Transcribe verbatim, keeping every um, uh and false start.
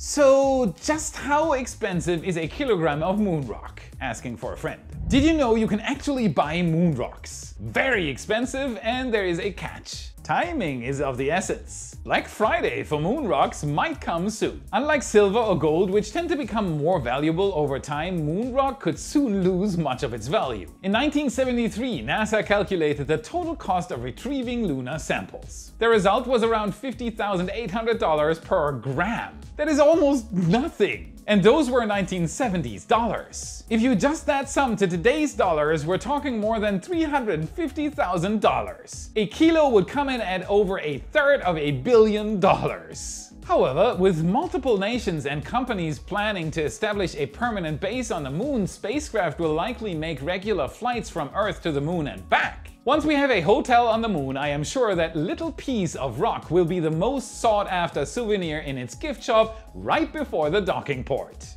So just how expensive is a kilogram of moon rock? Asking for a friend. Did you know you can actually buy moon rocks? Very expensive, and there is a catch. Timing is of the essence. Black Friday for moon rocks might come soon. Unlike silver or gold, which tend to become more valuable over time, moon rock could soon lose much of its value. In nineteen seventy-three, NASA calculated the total cost of retrieving lunar samples. The result was around fifty thousand eight hundred dollars per gram. That is almost nothing. And those were nineteen seventies dollars. If you adjust that sum to today's dollars, we're talking more than three hundred fifty thousand dollars. A kilo would come in at over a third of a billion dollars. However, with multiple nations and companies planning to establish a permanent base on the moon, spacecraft will likely make regular flights from Earth to the moon and back. Once we have a hotel on the moon, I am sure that little piece of rock will be the most sought after souvenir in its gift shop right before the docking port.